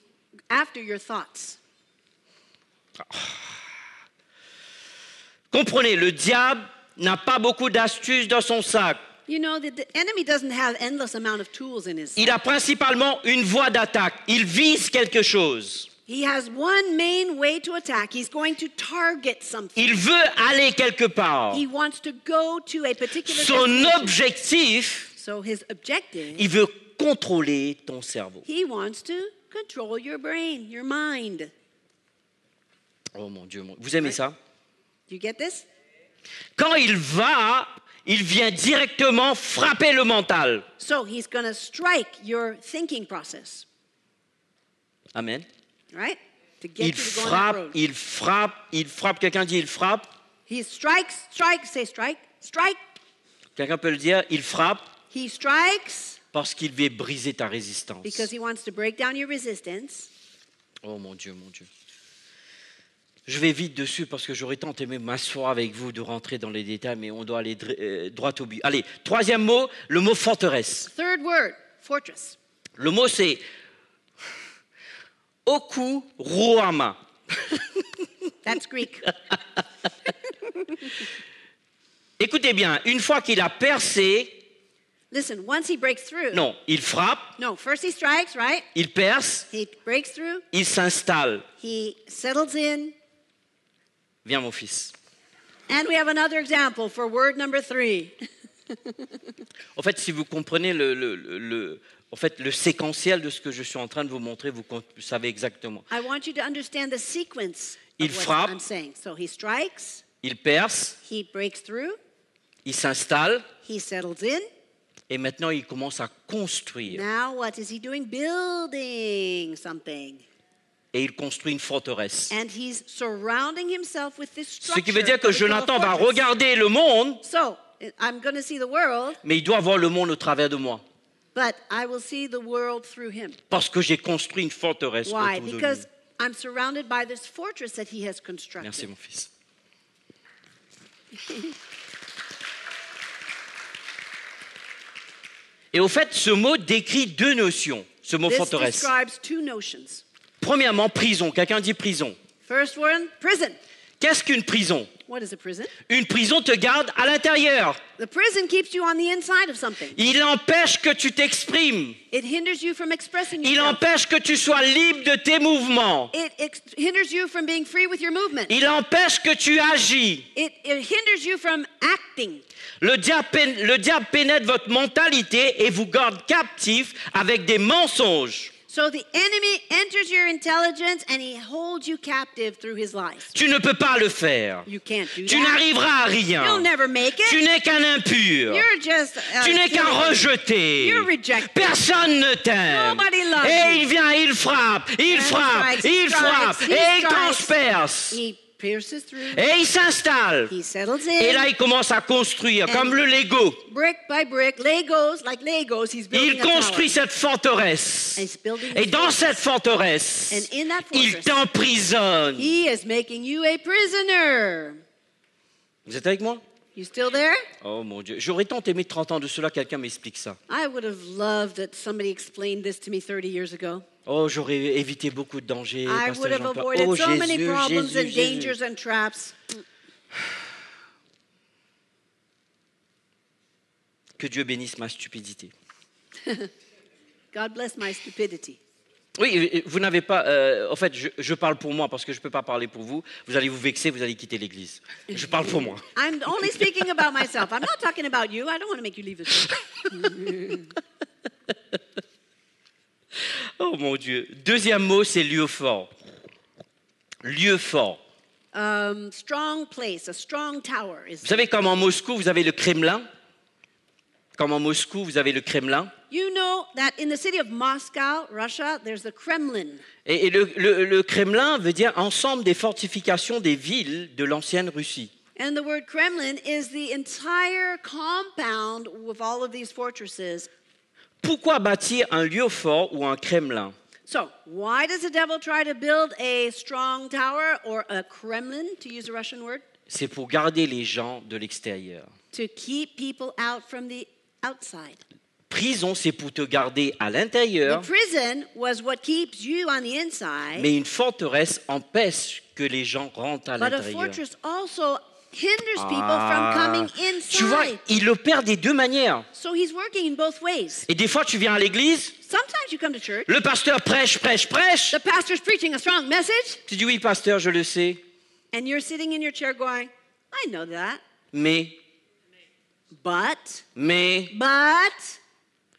after your thoughts. Comprenez, le diable n'a pas beaucoup d'astuces dans son sac. You know, the, the enemy doesn't have endless amount of tools in his. Il a principalement une voie d'attaque. Il vise quelque chose. He has one main way to attack. He's going to target something. Il veut aller quelque part. He wants to go to a particular. Son objectif. So his objective. Il veut contrôler ton cerveau. He wants to control your brain, your mind. Oh mon Dieu, mon... vous aimez right. ça? You get this? Quand il va, il vient directement frapper le mental. So he's going to strike your thinking process. Amen. Right? To get il, you to frappe, go il frappe, il frappe, il frappe. Quelqu'un dit il frappe. He strikes, strikes, say strike, strike. Quelqu'un peut le dire, il frappe. He strikes. Parce qu'il veut briser ta résistance. Because he wants to break down your resistance. Oh mon Dieu, mon Dieu. Je vais vite dessus parce que j'aurais tant aimé m'asseoir avec vous, de rentrer dans les détails, mais on doit aller euh, droit au but. Allez, troisième mot, le mot forteresse. Third word, fortress. Le mot c'est okuruama. That's Greek. Écoutez bien, une fois qu'il a percé. Listen, once he breaks through. Non, il frappe. No, first he strikes, right? Il perce. He breaks through. Il s'installe. He settles in. Viens, mon fils. And we have another example for word number three. En fait, si vous comprenez le, le, le, en fait, le séquentiel de ce que je suis en train de vous montrer, vous savez exactement. I want you to understand the sequence il of frappe, what I'm saying. So he strikes. Il perce. He breaks through. Il s'installe. He settles in. Et maintenant, il commence à construire. Now, what is he doing? Building something. Et il construit une forteresse. And he's surrounding himself with this structure. Ce qui veut dire que Jonathan va regarder le monde. So, I'm going to see the world. Mais il doit voir le monde au travers de moi. But I will see the world through him. Parce que j'ai construit une forteresse Why? autour Because de lui. I'm surrounded by this fortress that he has constructed. Merci, mon fils. Et au fait, ce mot décrit deux notions, ce mot forteresse. Premièrement, prison. Quelqu'un dit prison. First one, prison. Qu'est-ce qu'une prison? What is a prison? Une prison te garde à l'intérieur. The prison keeps you on the inside of something. Il empêche que tu t'exprimes. It hinders you from expressing yourself. Il empêche que tu sois libre de tes mouvements. It hinders you from being free with your movement. Il empêche que tu agis. It, it hinders you from acting. Le diable, le diable pénètre votre mentalité et vous garde captif avec des mensonges. So the enemy enters your intelligence and he holds you captive through his lies. Tu ne peux pas le faire. You can't do that. Tu n'arriveras à rien. You'll never make it. Tu n'es qu'un impur. You're just, uh, tu n'es qu'un rejeté. You're rejected. Personne ne t'aime. Nobody loves et you. Il vient, il frappe, il and frappe, strikes, il strikes, frappe, strikes, et il transperce. He pierces through. Et il s'installe. He settles in. Et là, il commence à construire, and comme le Lego. Brick by brick, Legos, like Legos, he's building il construit a tower. Cette forteresse. And he's building et dans fortress. Cette forteresse, and in that fortress, il t'emprisonne. He is making you a prisoner. Vous êtes avec moi? You still there? Oh mon Dieu, j'aurais tant aimé trente ans de cela, quelqu'un m'explique ça. I would have loved that somebody explained this to me thirty years ago. Oh, j'aurais évité beaucoup de dangers. I would have avoided oh, so Jésus, many problems Jésus, and Jésus. Dangers and traps. Que Dieu bénisse ma stupidité. God bless my stupidity. Oui, vous n'avez pas... Euh, en fait, je, je parle pour moi parce que je ne peux pas parler pour vous. Vous allez vous vexer, vous allez quitter l'église. Je parle pour moi. I'm only speaking about myself. I'm not talking about you. I don't want to make you leave the church. Oh mon Dieu. Deuxième mot, c'est lieu fort. Lieu fort. Um, strong place, a strong tower. Is... Vous savez, comme en Moscou, vous avez le Kremlin. Comme en Moscou, vous avez le Kremlin. You know that in the city of Moscow, Russia, there's the Kremlin. Et, et le, le, le Kremlin veut dire ensemble des fortifications des villes de l'ancienne Russie. And the word Kremlin is the entire compound of all of these fortresses. Pourquoi bâtir un lieu fort ou un Kremlin? So, why does the devil try to build a strong tower or a Kremlin, to use a Russian word? C'est pour garder les gens de l'extérieur. To keep people out from the outside. Prison, c'est pour te garder à l'intérieur. Mais une forteresse empêche que les gens rentrent à l'intérieur. Ah, tu vois, il opère des deux manières. So he's working in both ways. Et des fois, tu viens à l'église. Sometimes you come to church. Le pasteur prêche, prêche, prêche. The pastor's preaching a strong message. Tu dis oui, pasteur, je le sais. And you're sitting in your chair going, I know that. Mais. But, mais, but,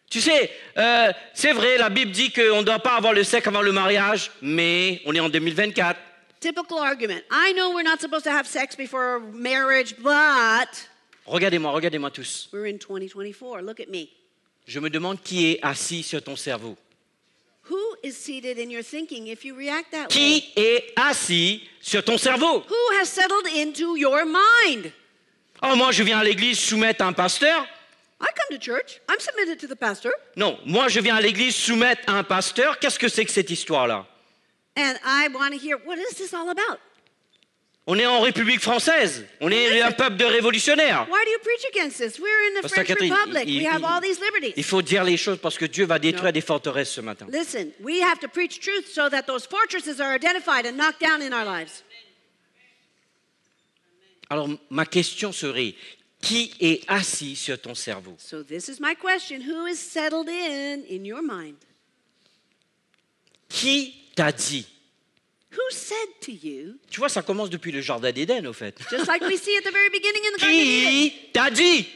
tu sais, euh, c'est vrai, la Bible dit qu'on ne doit pas avoir le sexe avant le mariage, mais on est en deux mille vingt-quatre. Typical argument. I know we're not supposed to have sex before marriage, but. Regardez-moi, regardez-moi tous. We're in twenty twenty-four. Look at me. Je me demande qui est assis sur ton cerveau. Who is seated in your thinking if you react that way? Qui est assis sur ton cerveau? Who has settled into your mind? Oh, moi, je viens à l'église soumettre à un pasteur. I come to church. I'm submitted to the pastor. Non, moi, je viens à l'église soumettre à un pasteur. Qu'est-ce que c'est que cette histoire-là? And I want to hear, what is this all about? On est en République française. On est un peuple de révolutionnaires. Why do you preach against this? We're in the French Republic. We have all these liberties. Il faut dire les choses parce que Dieu va détruire des forteresses ce matin. Listen, we have to preach truth so that those fortresses are identified and knocked down in our lives. Alors, ma question serait, qui est assis sur ton cerveau? So this is my question. Who is settled in, in your mind? Qui t'a dit? Who said to you? Tu vois, ça commence depuis le Jardin d'Éden, au fait. Just like we see at the very beginning in the Garden of Eden. Qui t'a dit?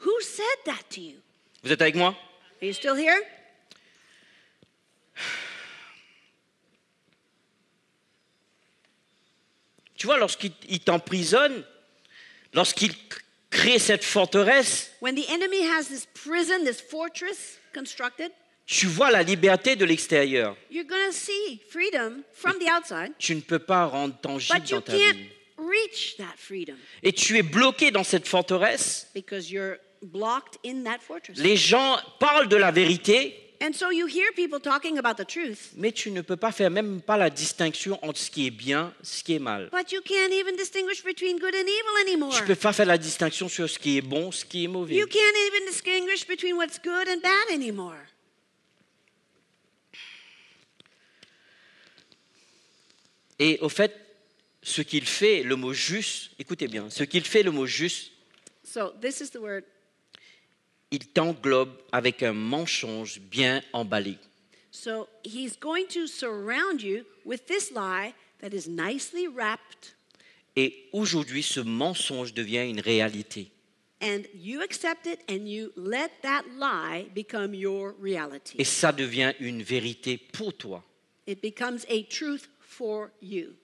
Who said that to you? Vous êtes avec moi? Are you still here? Tu vois, lorsqu'il t'emprisonne, lorsqu'il crée cette forteresse, when the enemy has this prison, this fortress constructed, tu vois la liberté de l'extérieur. You're gonna see freedom from the outside, tu ne peux pas rendre tangible dans ta vie. Reach that freedom. Et tu es bloqué dans cette forteresse. Because you're blocked in that fortress. Les gens parlent de la vérité. And so you hear people talking about the truth. Mais tu ne peux pas faire même pas la distinction entre ce qui est bien, ce qui est mal. But you can't even distinguish between good and evil anymore. Tu peux pas faire la distinction sur ce qui est bon, ce qui est mauvais. You can't even distinguish between what's good and bad anymore. Et au fait, ce qu'il fait, le mot juste, écoutez bien, ce qu'il fait, le mot juste, so, this is the word. Il t'englobe avec un mensonge bien emballé. So he's going to surround you with this lie that is nicely wrapped. Et aujourd'hui, ce mensonge devient une réalité. And you accept it and you let that lie become your reality. Et ça devient une vérité pour toi. It becomes a truth for you.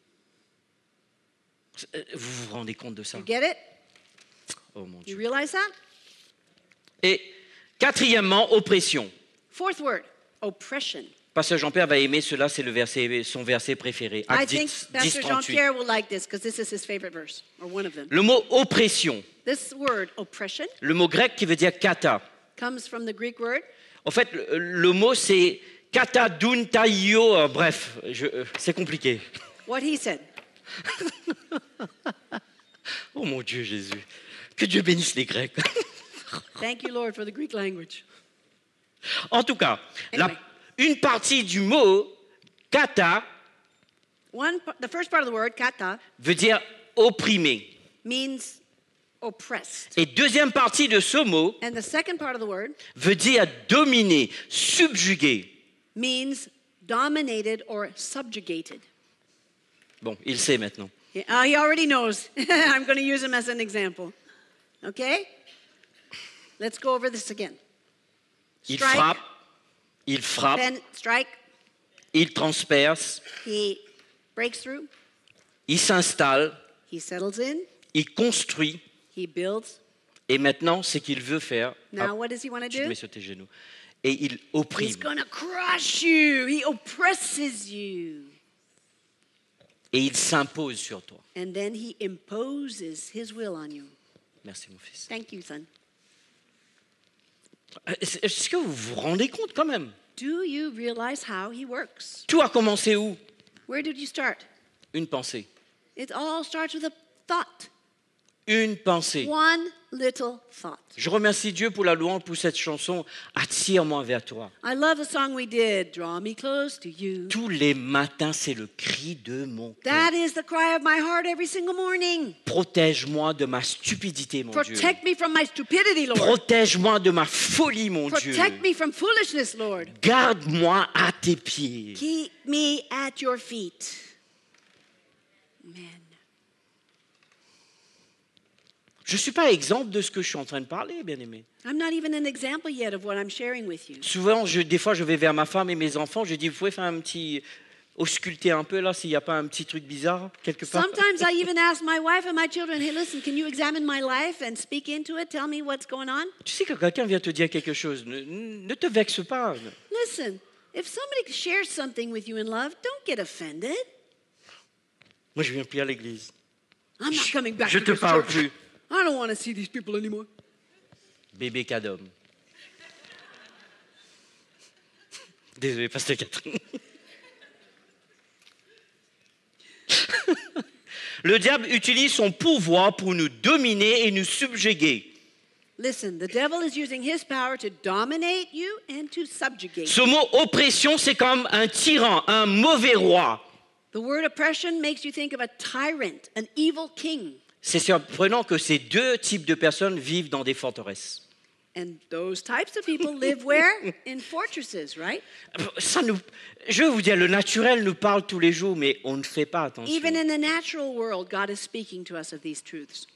Vous vous rendez compte de ça? You get it? Oh mon Dieu. You realize that? Et quatrièmement, oppression. Fourth word, oppression. Pasteur Jean-Pierre va aimer cela, c'est le verset, son verset préféré. I think Pastor Jean-Pierre will like this because this is his favorite verse or one of them. Le mot oppression. This word oppression. Le mot grec qui veut dire kata. Comes from the Greek word. En fait, le, le mot c'est kata duntaio. Bref, je, euh, c'est compliqué. What he said. Oh mon Dieu Jésus, que Dieu bénisse les Grecs. Thank you, Lord, for the Greek language. En tout cas, anyway, la, une partie du mot kata, one, the first part of the word kata, veut dire opprimé. Means oppressed. Et deuxième partie de ce mot, and the second part of the word, veut dire dominer, subjuguer. Means dominated or subjugated. Bon, il sait maintenant. Yeah, uh, he already knows. I'm going to use him as an example. Okay? Let's go over this again. Strike. Il frappe, il frappe, Pen, strike. Il transperce, he breaks through. Il s'installe, he settles in. Il construit, he builds. Et maintenant, ce qu'il veut faire, now, ah, what does he want to do? Tu te mets sur tes genoux, et il opprime. He's gonna crush you. He oppresses you. Et il s'impose sur toi. And then he imposes his will on you. Merci mon fils. Thank you, son. Est-ce que vous vous rendez compte quand même? Do you realize how he works? Tout a commencé où? Where did you start? Une pensée. It all starts with a thought. Une pensée. One little thought. Je remercie Dieu pour la louange pour cette chanson. Attire-moi vers toi. I love the song we did. Draw me close to you. Tous les matins, c'est le cri de mon cœur. That is the cry of my heart every single morning. Protège-moi de ma stupidité, mon Protect Dieu. Protect me from my stupidity, Lord. Protège-moi de ma folie, mon Protect Dieu. Protect me from foolishness, Lord. Garde-moi à tes pieds. Keep me at your feet. Amen. Je ne suis pas exemple de ce que je suis en train de parler, bien-aimé. Souvent, je, des fois, je vais vers ma femme et mes enfants, je dis, vous pouvez faire un petit... ausculter un peu, là, s'il n'y a pas un petit truc bizarre, quelque part. Sometimes I even ask my wife and my children, hey, listen, can you examine my life and speak into it? Tell me what's going on. Tu sais, quand quelqu'un vient te dire quelque chose, ne, ne te vexe pas. Listen, if somebody shares something with you in love, don't get offended. Moi, je ne viens plus à l'église. I'm not coming back je ne te parle church. Plus. I don't want to see these people anymore. Bébé Cadom. Désolé, Pasteur Catherine. Le diable utilise son pouvoir pour nous dominer et nous subjuguer. Listen, the devil is using his power to dominate you and to subjugate. Ce mot oppression, c'est comme un tyran, un mauvais roi. The word oppression makes you think of a tyrant, an evil king. C'est surprenant que ces deux types de personnes vivent dans des forteresses. And those types of people live where? In fortresses, right? Ça nous, je veux vous dire, le naturel nous parle tous les jours, mais on ne fait pas attention. Even in the natural world, God is speaking to us of these truths.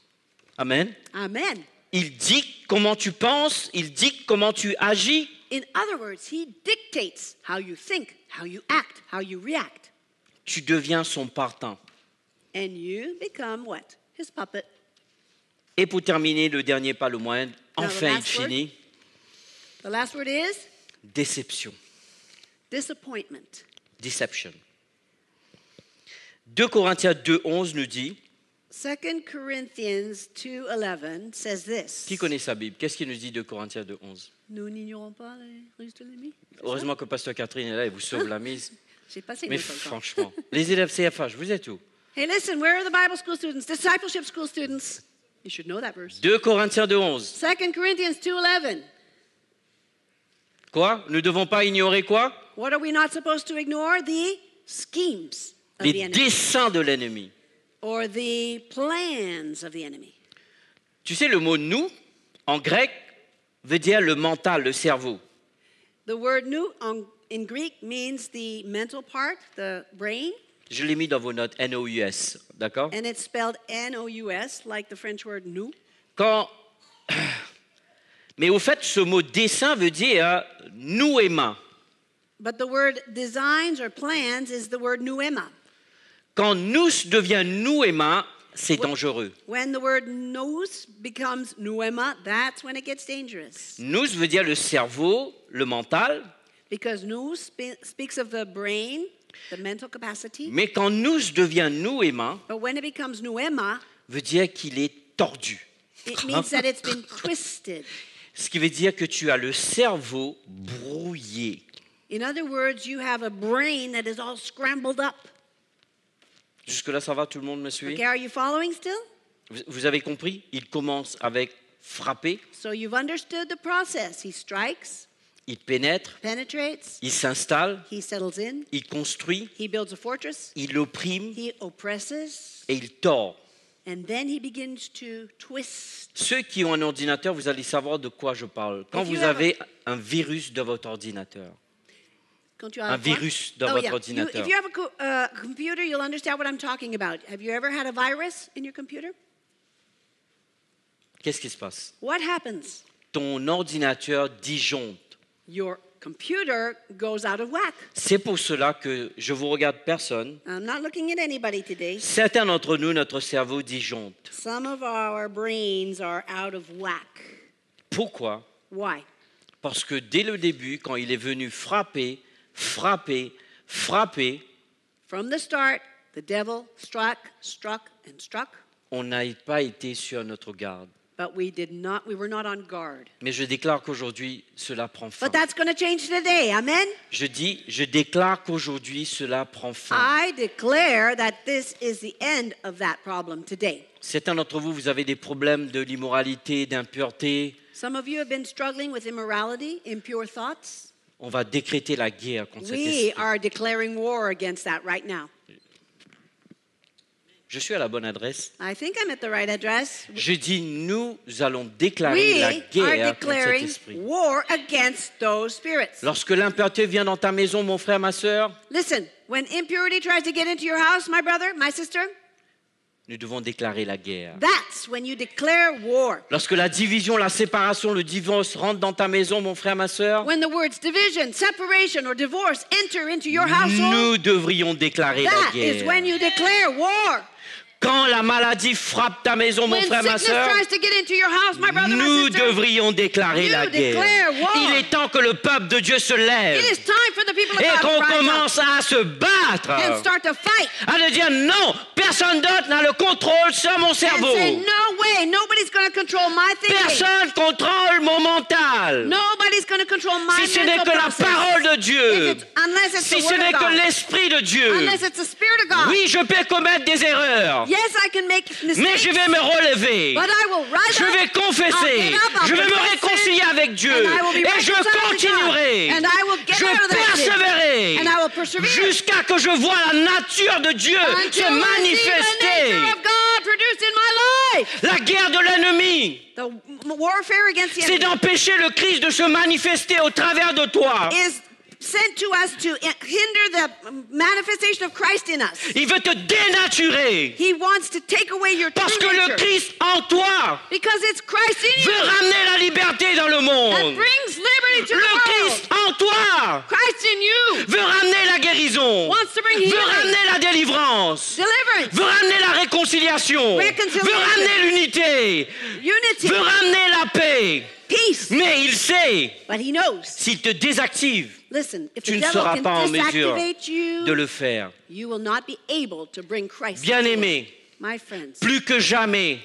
Amen. Amen. Il dicte comment tu penses, il dicte comment tu agis. In other words, he dictates how you think, how you act, how you react. Tu deviens son partant. And you become what? Et pour terminer, le dernier pas le moindre, enfin il finit. The last word is déception. Disappointment. Deception. deux Corinthiens deux onze nous dit Second Corinthians two eleven says this. Qui connaît sa Bible? Qu'est-ce qu'il nous dit de Corinthiens deux onze? Nous n'ignorons pas les ruses de l'ennemi. Heureusement que Pasteur Catherine est là et vous sauve la mise. J'ai passé une Mais franchement, les élèves C F H, vous êtes où? Hey, listen, where are the Bible school students? Discipleship school students. You should know that verse. deux Corinthiens deux onze. Second Corinthians two eleven. Quoi? Nous ne devons pas ignorer quoi? What are we not supposed to ignore? The schemes of the enemy. Les desseins de l'ennemi. Or the plans of the enemy. Tu sais, le mot nous en grec veut dire le mental, le cerveau. The word nous on, in Greek means the mental part, the brain. Je l'ai mis dans vos notes, N O U S, d'accord? And it's spelled N O U S, like the French word nous. Quand... Mais au fait, ce mot dessein veut dire nouema. But the word designs or plans is the word nouema. Quand nous devient nouema, c'est dangereux. When the word nous becomes nouema, that's when it gets dangerous. Nous veut dire le cerveau, le mental. Because nous spe- speaks of the brain. The mental capacity. Mais quand nous devient nouema, nouema, veut dire qu'il est tordu. It means that it's been twisted. Ce qui veut dire que tu as le cerveau brouillé. In other words, you have a brain that is all scrambled up. Jusque-là, ça va, tout le monde me suit? Okay, are you following still? Vous, vous avez compris? Il commence avec frapper. So you've understood the process. He strikes. Il pénètre, Penetrates. Il s'installe, he settles in. Il construit, he builds a fortress. Il opprime, he oppresses. Et il tord. And then he begins to twist. Ceux qui ont un ordinateur, vous allez savoir de quoi je parle. Quand If vous avez a... un virus dans votre ordinateur, Quand tu as un, un virus dans oh, votre yeah. ordinateur. You, if you have a co- uh, computer, you'll understand what I'm talking about. Have you ever had a virus in your computer? Qu'est-ce qui se passe? What happens? Ton ordinateur disjoncte. Your computer goes out of whack. C'est pour cela que je vous regarde personne. I'm not looking at anybody today. Certains d'entre nous, notre cerveau disjoncte. Some of our brains are out of whack. Pourquoi? Why? Parce que dès le début, quand il est venu frapper, frapper, frapper, from the start, the devil struck, struck and struck. On n'a pas été sur notre garde. But we did not, we were not on guard. Mais je déclare qu'aujourd'hui cela prend fin. But that's going to change today. Amen. Je dis, je déclare qu'aujourd'hui cela prend fin. I declare that this is the end of that problem today. Certains d'entre vous, vous avez des problèmes de l'immoralité, d'impureté. Some of you have been struggling with immorality, impure thoughts. On va décréter la guerre contre cet esprit. We are declaring war against that right now. Je suis à la bonne adresse. I think I'm at the right address. Je dis, nous allons déclarer We la guerre contre cet esprit. War against those spirits. Lorsque l'impureté vient dans ta maison, mon frère, ma sœur. Listen, when impurity tries to get into your house, my brother, my sister. Nous devons déclarer la guerre. That's when you declare war. Lorsque la division, la séparation, le divorce rentre dans ta maison, mon frère, ma sœur. When the words division, separation or divorce enter into your household. Nous devrions déclarer that la guerre. That is when you declare war. Quand la maladie frappe ta maison, mon When frère, ma sœur, house, brother, nous sister, devrions déclarer la guerre. Il est temps que le peuple de Dieu se lève et qu'on commence à se battre, à le dire non, personne d'autre n'a le contrôle sur mon cerveau. And say, no way, nobody's gonna control my thinking. Personne contrôle mon mental. Nobody's gonna control my si ce n'est que process. La parole de Dieu, it's, it's si ce n'est que l'esprit de Dieu, oui, je peux commettre des erreurs. Yes, I can make mistakes, mais je vais me relever. But I will rise je vais confesser. Up, je vais me réconcilier avec Dieu. Et je continuerai. And I will get je persévérerai. And I will jusqu'à que je vois la nature de Dieu Until se manifester. La guerre de l'ennemi, c'est d'empêcher le Christ de se manifester au travers de toi. Is sent to us to hinder the manifestation of Christ in us. Il veut te dénaturer. He wants to take away your true nature. Parce que le Christ en toi because it's Christ in veut you. Ramener la liberté dans le monde. That brings liberty to le the Christ world. En toi Christ in you. Veut ramener la guérison. Wants to bring healing. Veut ramener la délivrance. Deliverance. Veut ramener la réconciliation. Reconciliation. Veut ramener l'unité. Unity. Veut ramener la paix. Peace. Mais il sait, but he knows. S'il te désactive, listen, if tu ne seras pas en mesure you, de le faire. Bien-aimé, Plus que jamais,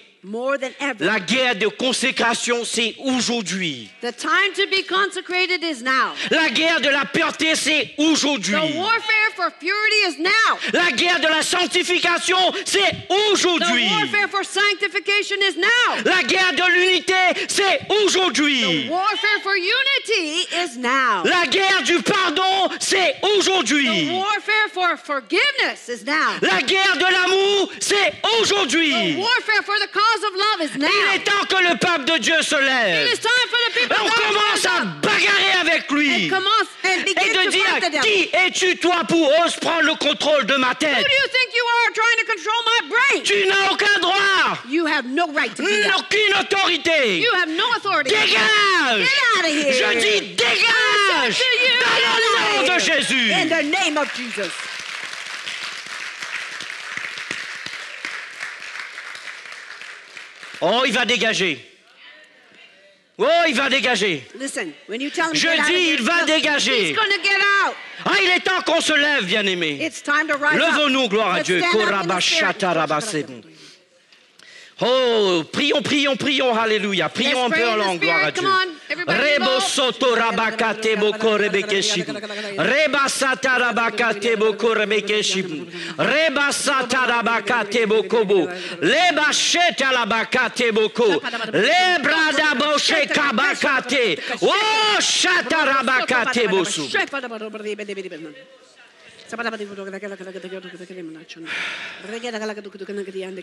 la guerre de consécration, c'est aujourd'hui. La guerre de la pureté, c'est aujourd'hui. La guerre de la sanctification, c'est aujourd'hui. La guerre de l'unité, c'est aujourd'hui. La guerre du pardon, c'est aujourd'hui. La guerre de l'amour, c'est aujourd'hui. Il est temps que le peuple de Dieu se lève. On commence à bagarrer avec lui. Et de dire, qui es-tu toi pour ose prendre le contrôle de ma tête? Tu n'as aucun droit. Aucune autorité. Dégage. Je dis dégage. Dans le nom de Jésus. In the name of Jesus. Oh, il va dégager. Oh, il va dégager. Listen, when you tell him Je dis, il va dégager. He's gonna get out. Ah, il est temps qu'on se lève, bien-aimés. Levons-nous, gloire à Dieu. Oh, prions, prions, prions, alléluia. Prions un peu en langue, gloire à Dieu. Rebo soto rabakate boko rebekeshi. Reba sata rabakate boko rebekeshi. Reba sata rabakate boko bo. Leba sheta rabakate boko. Lebra dabo sheka bakate. Oh, shata rabakate bosu.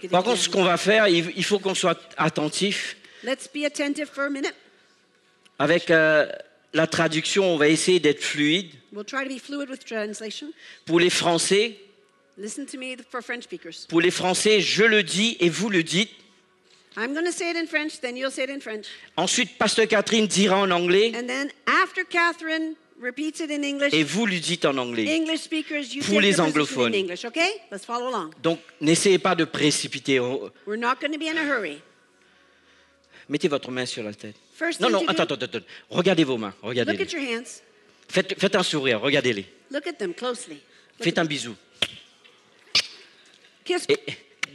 Par contre, ce qu'on va faire, il faut qu'on soit attentif. Avec euh, la traduction, on va essayer d'être fluide. Pour les Français, pour les Français, je le dis et vous le dites. I'm going to say it in French, then you'll say it in French. Ensuite, Pasteur Catherine dira en anglais. And then after Catherine repeats it in English, et vous lui dites en anglais. English speakers, you pour les anglophones. English, okay? Let's follow along. Donc, n'essayez pas de précipiter. We're not going to be in a hurry. Mettez votre main sur la tête. First non, non, attends, attends, attends. Regardez vos mains. Regardez-les. Look at your hands. Faites, faites un sourire. Regardez-les. Look at them closely. Look faites at... un bisou. Kiss... Et,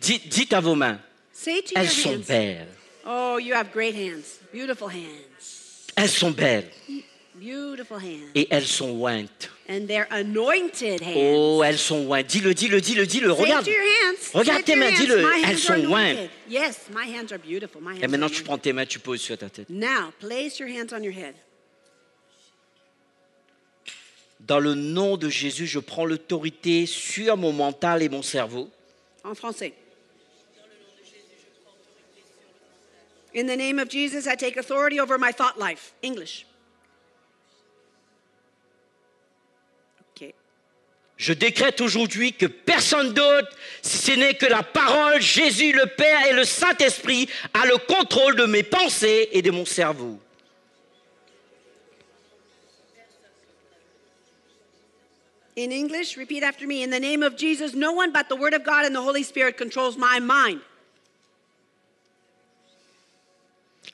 dites, dites à vos mains. Say to Elles your hands. Sont belles. Oh, you have great hands. Beautiful hands. Elles sont belles. Beautiful hands. Et elles sont ointes. And they're anointed hands. Oh, elles sont ointes. Dis-le, dis-le, dis-le, dis-le. Regarde. Say to your hands. Regarde tes mains, dis-le. Elles sont ointes. Yes, my hands are beautiful. My hands Et maintenant, tu prends tes mains, tu poses sur ta tête. Now, place your hands on your head. Dans le nom de Jésus, je prends l'autorité sur mon mental et mon cerveau. En français. In the name of Jesus, I take authority over my thought life. English. Je décrète aujourd'hui que personne d'autre, si ce n'est que la parole, Jésus, le Père et le Saint-Esprit, a le contrôle de mes pensées et de mon cerveau. In English, repeat after me. In the name of Jesus, no one but the Word of God and the Holy Spirit controls my mind.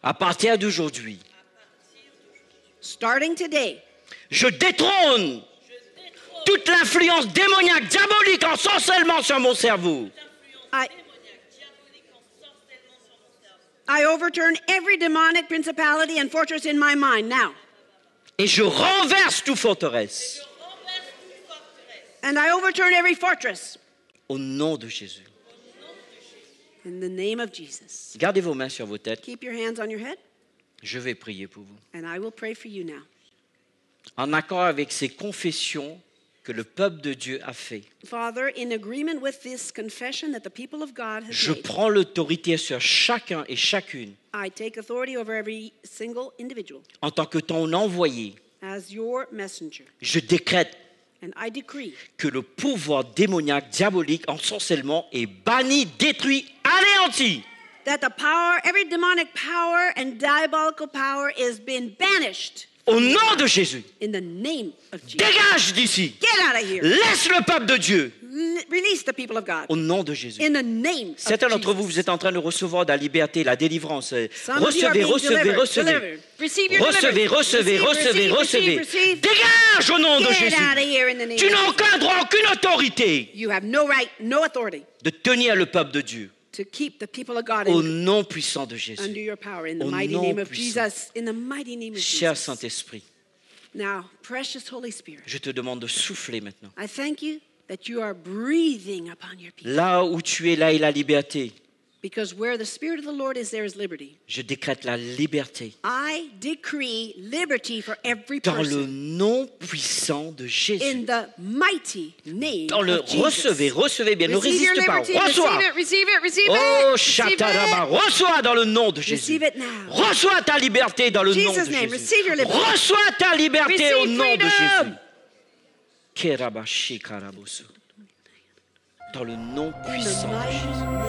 À partir d'aujourd'hui, starting today, je détrône toute l'influence démoniaque, diabolique, en sorcellement sur mon cerveau. I, I overturn every demonic principality and fortress in my mind now. Et je renverse toute forteresse. And I overturn every fortress. Au nom de Jésus. In the name of Jesus. Gardez vos mains sur vos têtes. Keep your hands on your head. Je vais prier pour vous. And I will pray for you now. En accord avec ces confessions que le peuple de Dieu a fait. Father, in agreement with this confession that the people of God has Je made, prends l'autorité sur chacun et chacune. I take authority over every single individual. En tant que ton envoyé. As your messenger. Je décrète And I decree que le pouvoir démoniaque, diabolique, ensorcellement est banni, détruit, anéanti. That the power, every demonic power and diabolical power is been banished. Au nom de Jésus, dégage d'ici. Laisse le peuple de Dieu. the people of God. Au nom de Jésus. In the name Certains d'entre vous, vous êtes en train de recevoir de la liberté, la délivrance. Recevez, recevez, recevez. Recevez, recevez, recevez, recevez. Dégage au nom de Jésus. Tu n'encadres aucune autorité. You have no right, no authority. De tenir le peuple de Dieu. To keep the people of God in, Au nom puissant de Jésus. Under your power in the Au mighty name of Jesus. In the mighty name of Jesus. Cher Saint-Esprit. Now, precious Holy Spirit. Je te demande de souffler maintenant. I thank you that you are breathing upon your people. Là où tu es, là est la liberté. Because where the Spirit of the Lord is, there is liberty. Je décrète la liberté. I decree liberty for every person. Dans le nom puissant de Jésus. In the mighty name Dans le of Jesus. Recevez, recevez bien, receive ne résiste pas. Reçois. Receive it, receive it, oh, Shataraba, reçois dans le nom de Jésus. Reçois ta liberté dans le Jesus nom de name, Jésus. Reçois ta liberté receive au nom freedom. De Jésus. Keraba Shikarabosu. Dans le nom puissant de Jésus.